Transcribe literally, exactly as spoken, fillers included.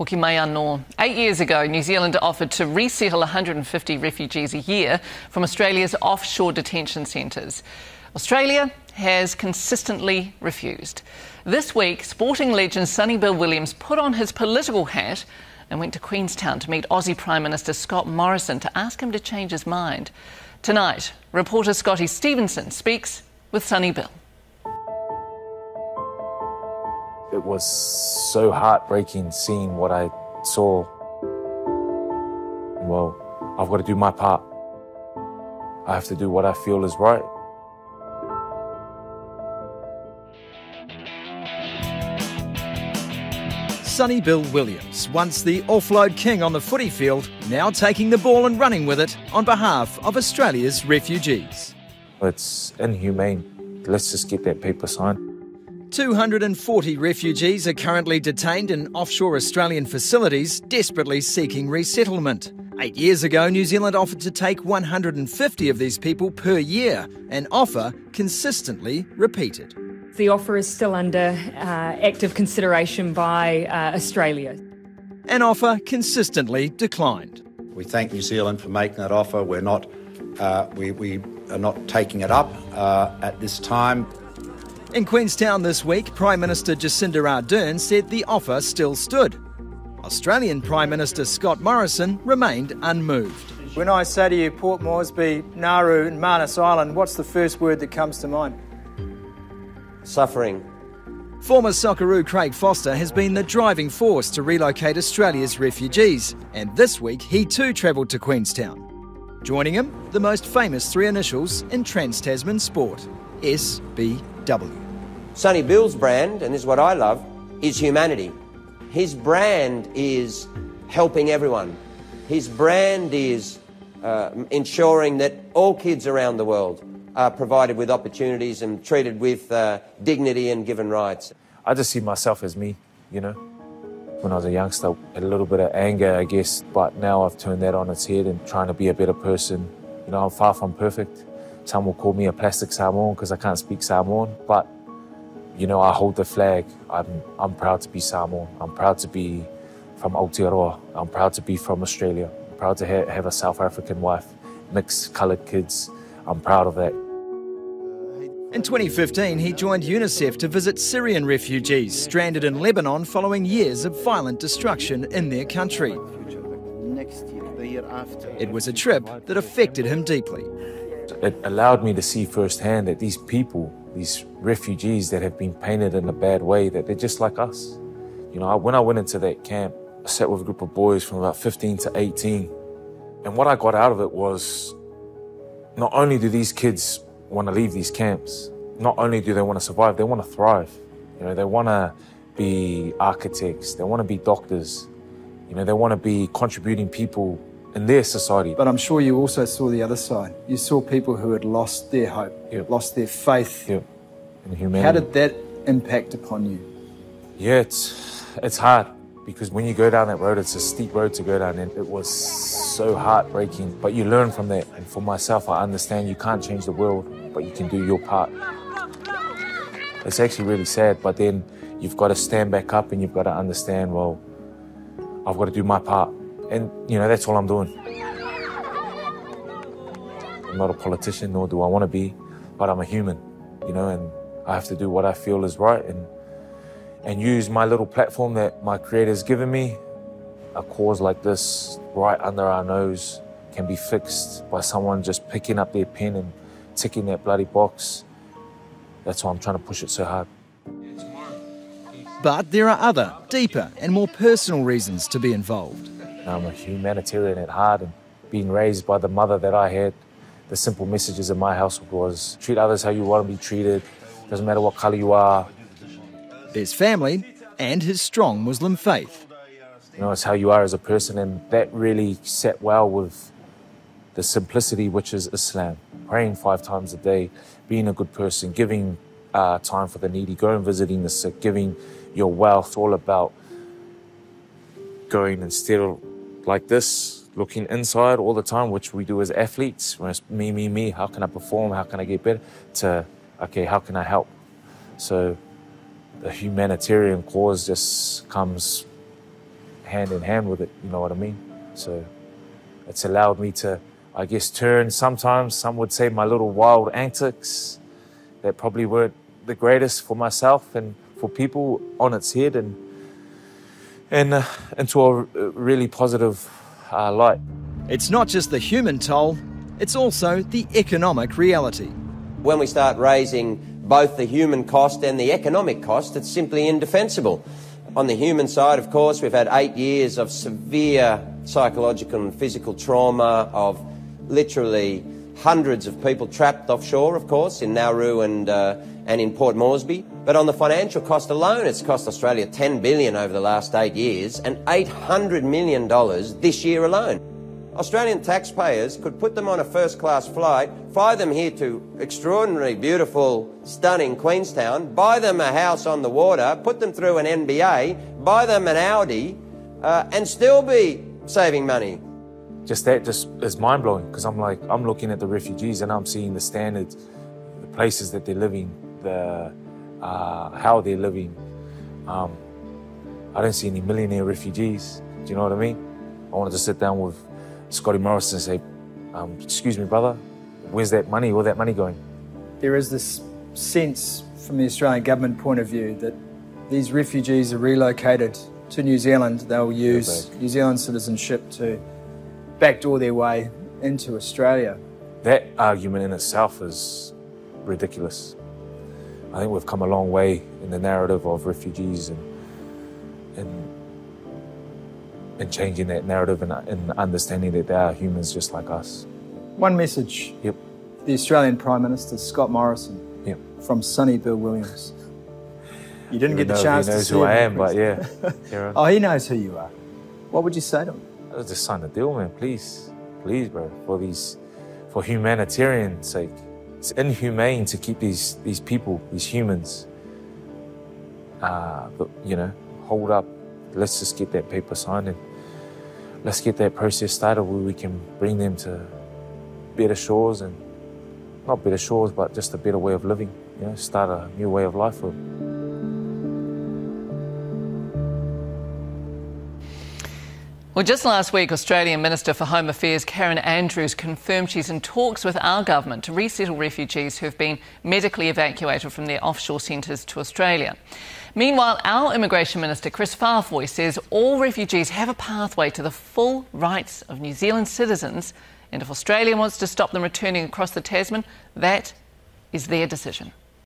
Hoki mai anō. Eight years ago, New Zealand offered to resettle one hundred fifty refugees a year from Australia's offshore detention centres. Australia has consistently refused. This week, sporting legend Sonny Bill Williams put on his political hat and went to Queenstown to meet Aussie Prime Minister Scott Morrison to ask him to change his mind. Tonight, reporter Scotty Stevenson speaks with Sonny Bill. It was so heartbreaking seeing what I saw. Well, I've got to do my part. I have to do what I feel is right. Sonny Bill Williams, once the offload king on the footy field, now taking the ball and running with it on behalf of Australia's refugees. It's inhumane. Let's just get that paper signed. two hundred forty refugees are currently detained in offshore Australian facilities, desperately seeking resettlement. Eight years ago, New Zealand offered to take one hundred fifty of these people per year, an offer consistently repeated. The offer is still under uh, active consideration by uh, Australia. An offer consistently declined. We thank New Zealand for making that offer. We're not, uh, we, we are not taking it up uh, at this time. In Queenstown this week, Prime Minister Jacinda Ardern said the offer still stood. Australian Prime Minister Scott Morrison remained unmoved. When I say to you Port Moresby, Nauru and Manus Island, what's the first word that comes to mind? Suffering. Former Socceroo Craig Foster has been the driving force to relocate Australia's refugees, and this week he too travelled to Queenstown. Joining him, the most famous three initials in trans-Tasman sport, S B W. Sonny Bill's brand, and this is what I love, is humanity. His brand is helping everyone. His brand is uh, ensuring that all kids around the world are provided with opportunities and treated with uh, dignity and given rights. I just see myself as me, you know. When I was a youngster, I had a little bit of anger, I guess, but now I've turned that on its head and trying to be a better person. You know, I'm far from perfect. Some will call me a plastic Samoan because I can't speak Samoan, but, you know, I hold the flag. I'm, I'm proud to be Samoan. I'm proud to be from Aotearoa. I'm proud to be from Australia. I'm proud to ha have a South African wife, mixed coloured kids. I'm proud of that. In twenty fifteen, he joined UNICEF to visit Syrian refugees stranded in Lebanon following years of violent destruction in their country. It was a trip that affected him deeply. It allowed me to see firsthand that these people, these refugees that have been painted in a bad way, that they're just like us. You know, when I went into that camp, I sat with a group of boys from about fifteen to eighteen, and what I got out of it was, not only do these kids want to leave these camps, not only do they want to survive, they want to thrive. You know, they want to be architects, they want to be doctors, you know, they want to be contributing people in their society. But I'm sure you also saw the other side. You saw people who had lost their hope, yep. lost their faith. Yep. In humanity. How did that impact upon you? Yeah, it's, it's hard because when you go down that road, it's a steep road to go down, and it was so heartbreaking, but you learn from that. And for myself, I understand you can't change the world, but you can do your part. It's actually really sad, but then you've got to stand back up and you've got to understand, well, I've got to do my part. And, you know, that's all I'm doing. I'm not a politician, nor do I want to be, but I'm a human, you know, and I have to do what I feel is right and, and use my little platform that my Creator's given me. A cause like this, right under our nose, can be fixed by someone just picking up their pen and ticking that bloody box. That's why I'm trying to push it so hard. But there are other, deeper and more personal reasons to be involved. I'm a humanitarian at heart, and being raised by the mother that I had, the simple messages in my household was treat others how you want to be treated, doesn't matter what colour you are. There's family and his strong Muslim faith. You know, it's how you are as a person, and that really sat well with the simplicity which is Islam. Praying five times a day, being a good person, giving uh, time for the needy, going visiting the sick, giving your wealth, all about going instead of like this, looking inside all the time, which we do as athletes. When it's me, me, me, how can I perform, how can I get better, to, okay, how can I help? So the humanitarian cause just comes hand in hand with it, you know what I mean? So it's allowed me to, I guess, turn sometimes, some would say, my little wild antics that probably weren't the greatest for myself and for people on its head, and and uh, into a really positive uh, light. It's not just the human toll, it's also the economic reality. When we start raising both the human cost and the economic cost, it's simply indefensible. On the human side, of course, we've had eight years of severe psychological and physical trauma, of literally hundreds of people trapped offshore, of course, in Nauru and, uh, and in Port Moresby. But on the financial cost alone, it's cost Australia ten billion dollars over the last eight years and eight hundred million dollars this year alone. Australian taxpayers could put them on a first-class flight, fly them here to extraordinary, beautiful, stunning Queenstown, buy them a house on the water, put them through an M B A, buy them an Audi, uh, and still be saving money. Just that just is mind-blowing, because I'm like, I'm looking at the refugees and I'm seeing the standards, the places that they're living, the uh, how they're living. Um, I don't see any millionaire refugees, do you know what I mean? I wanted to sit down with Scotty Morrison and say, um, excuse me, brother, where's that money? Where's that money going? There is this sense from the Australian government point of view that these refugees are relocated to New Zealand. They'll use New Zealand citizenship to backdoor their way into Australia. That argument in itself is ridiculous. I think we've come a long way in the narrative of refugees and, and and changing that narrative and, and understanding that they are humans just like us. One message. Yep. The Australian Prime Minister, Scott Morrison. Yep. From Sonny Bill Williams. You didn't get the chance to see him. He knows who I am, but yeah. Oh, he knows who you are. What would you say to him? I was just sign the deal, man, please. Please, bro, for these, for humanitarian sake. It's inhumane to keep these, these people, these humans, uh, you know, hold up. Let's just get that paper signed and let's get that process started where we can bring them to better shores, and not better shores, but just a better way of living, you know, start a new way of life for them. Well, just last week, Australian Minister for Home Affairs Karen Andrews confirmed she's in talks with our government to resettle refugees who've been medically evacuated from their offshore centres to Australia. Meanwhile, our Immigration Minister, Chris Faafoi, says all refugees have a pathway to the full rights of New Zealand citizens, and if Australia wants to stop them returning across the Tasman, that is their decision.